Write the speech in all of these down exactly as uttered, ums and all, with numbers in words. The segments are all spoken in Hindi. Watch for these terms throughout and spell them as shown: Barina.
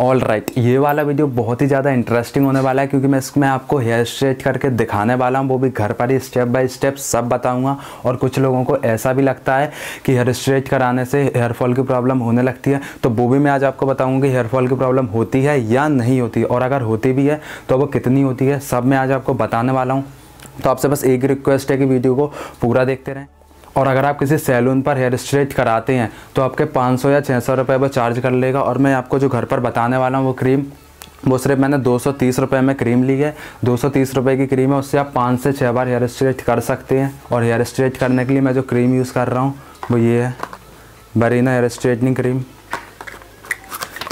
ऑल राइट, ये वाला वीडियो बहुत ही ज़्यादा इंटरेस्टिंग होने वाला है क्योंकि मैं इसमें आपको हेयर स्ट्रेट करके दिखाने वाला हूँ, वो भी घर पर ही स्टेप बाय स्टेप सब बताऊँगा। और कुछ लोगों को ऐसा भी लगता है कि हेयर स्ट्रेट कराने से हेयर फॉल की प्रॉब्लम होने लगती है, तो वो भी मैं आज आपको बताऊँगा कि हेयर फॉल की प्रॉब्लम होती है या नहीं होती, और अगर होती भी है तो वो कितनी होती है, सब मैं आज आपको बताने वाला हूँ। तो आपसे बस एक रिक्वेस्ट है कि वीडियो को पूरा देखते रहें। और अगर आप किसी सैलून पर हेयर स्ट्रेट कराते हैं तो आपके पाँच सौ या छः सौ रुपये वो चार्ज कर लेगा, और मैं आपको जो घर पर बताने वाला हूँ वो क्रीम, वो सिर्फ मैंने दो सौ तीस रुपये में क्रीम ली है। दो सौ तीस रुपये की क्रीम है, उससे आप पाँच से छः बार हेयर स्ट्रेट कर सकते हैं। और हेयर स्ट्रेट करने के लिए मैं जो क्रीम यूज़ कर रहा हूँ वो ये है, बरीना हेयर स्ट्रेटनिंग क्रीम।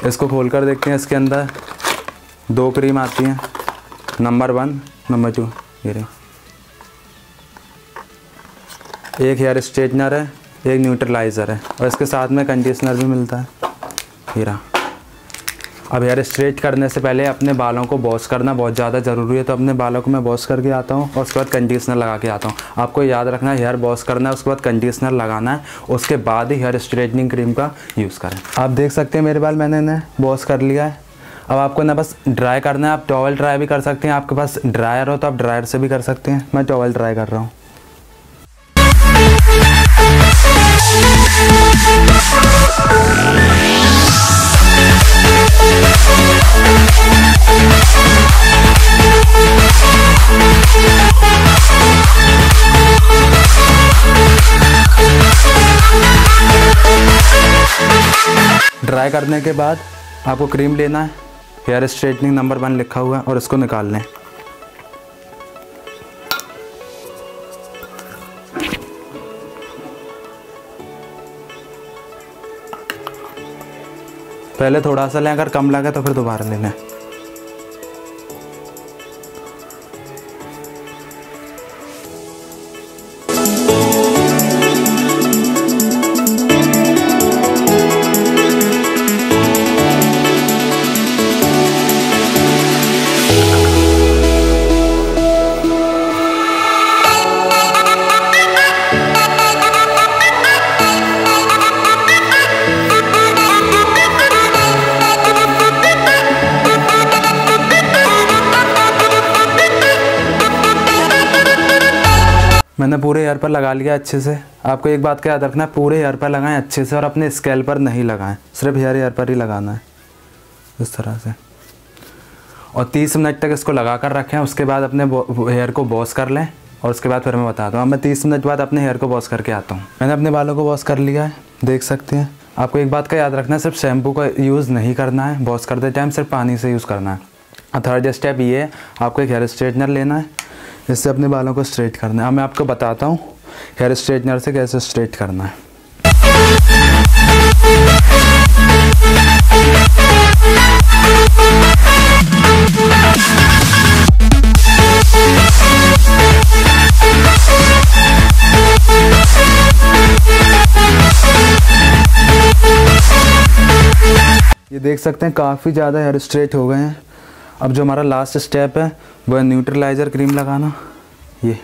इसको खोल कर देखते हैं, इसके अंदर दो क्रीम आती हैं, नंबर वन नंबर टू। ये एक हेयर स्ट्रेटनर है, एक न्यूट्रलाइज़र है, और इसके साथ में कंडीशनर भी मिलता है। हीरा, अब हेयर स्ट्रेट करने से पहले अपने बालों को वॉश करना बहुत ज़्यादा ज़रूरी है, तो अपने बालों को मैं वॉश करके आता हूँ और उसके बाद कंडीशनर लगा के आता हूँ। आपको याद रखना है, हेयर वॉश करना है, उसके बाद कंडीशनर लगाना है, उसके बाद ही हेयर स्ट्रेटनिंग क्रीम का यूज़ करें। आप देख सकते हैं मेरे बाल मैंने इन्हें वॉश कर लिया है। अब आपको ना बस ड्राई करना है, आप टॉवल ड्राई भी कर सकते हैं, आपके पास ड्रायर हो तो आप ड्रायर से भी कर सकते हैं। मैं टॉवल ड्राई कर रहा हूँ। ड्राई करने के बाद आपको क्रीम लेना है, हेयर स्ट्रेटनिंग नंबर वन लिखा हुआ है, और इसको निकाल लें। पहले थोड़ा सा लें, अगर कम लगे तो फिर दोबारा लेना है। मैंने पूरे हेयर पर लगा लिया अच्छे से। आपको एक बात का याद रखना है, पूरे हेयर पर लगाएं अच्छे से, और अपने स्केल पर नहीं लगाएं, सिर्फ हेयर हेयर पर ही लगाना है इस तरह से। और तीस मिनट तक इसको लगा कर रखें, उसके बाद अपने हेयर को वॉश कर लें, और उसके बाद फिर मैं बताता हूँ। मैं तीस मिनट बाद अपने हेयर को वॉश करके आता हूँ। मैंने अपने बालों को वॉश कर लिया है, देख सकते हैं। आपको एक बात का याद रखना है, सिर्फ शैम्पू का यूज़ नहीं करना है, वॉश करते टाइम सिर्फ पानी से यूज़ करना है। और थर्ड स्टेप ये है, आपको एक हेयर स्ट्रेटनर लेना है, इससे अपने बालों को स्ट्रेट करना है। अब मैं आपको बताता हूँ हेयर स्ट्रेटनर से कैसे स्ट्रेट करना है। ये देख सकते हैं काफ़ी ज़्यादा हेयर स्ट्रेट हो गए हैं। अब जो हमारा लास्ट स्टेप है वो है न्यूट्रलाइज़र क्रीम लगाना। ये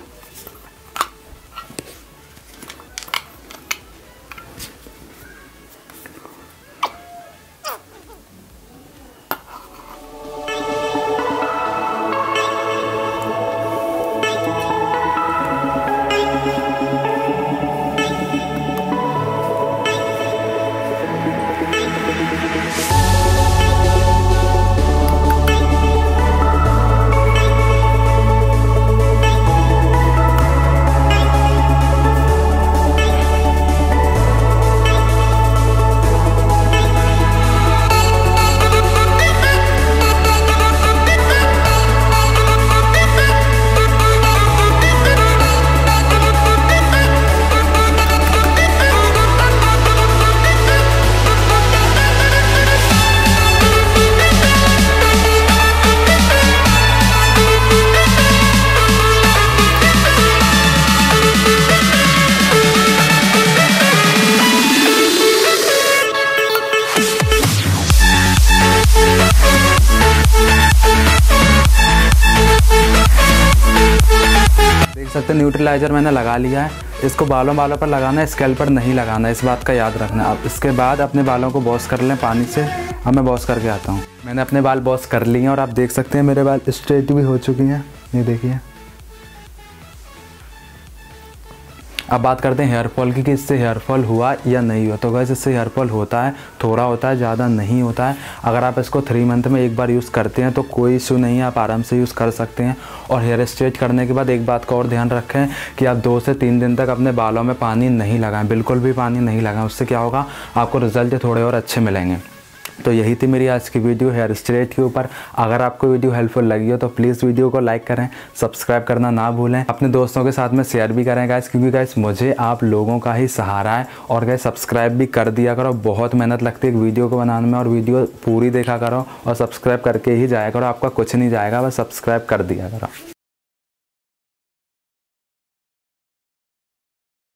देख सकते हैं न्यूट्रलाइज़र मैंने लगा लिया है। इसको बालों बालों पर लगाना है, स्कैल्प पर नहीं लगाना, इस बात का याद रखना। अब इसके बाद अपने बालों को वॉश कर लें पानी से। अब मैं वॉश करके आता हूँ। मैंने अपने बाल वॉश कर लिए हैं और आप देख सकते हैं मेरे बाल स्ट्रेट भी हो चुकी हैं, ये देखिए। अब बात करते हैं हेयरफॉल की कि इससे हेयरफॉल हुआ या नहीं हुआ। तो वैसे इससे हेयरफॉल होता है, थोड़ा होता है, ज़्यादा नहीं होता है। अगर आप इसको थ्री मंथ में एक बार यूज़ करते हैं तो कोई इशू नहीं है, आप आराम से यूज़ कर सकते हैं। और हेयर स्ट्रेट करने के बाद एक बात का और ध्यान रखें कि आप दो से तीन दिन तक अपने बालों में पानी नहीं लगाएं, बिल्कुल भी पानी नहीं लगाएं। उससे क्या होगा, आपको रिजल्ट थोड़े और अच्छे मिलेंगे। तो यही थी मेरी आज की वीडियो हेयर स्ट्रेट के ऊपर। अगर आपको वीडियो हेल्पफुल लगी हो तो प्लीज़ वीडियो को लाइक करें, सब्सक्राइब करना ना भूलें, अपने दोस्तों के साथ में शेयर भी करें गाइस, क्योंकि गाइस मुझे आप लोगों का ही सहारा है। और गाइस सब्सक्राइब भी कर दिया करो, बहुत मेहनत लगती है एक वीडियो को बनाने में, और वीडियो पूरी देखा करो और सब्सक्राइब करके ही जाया करो, आपका कुछ नहीं जाएगा, बस सब्सक्राइब कर दिया करो।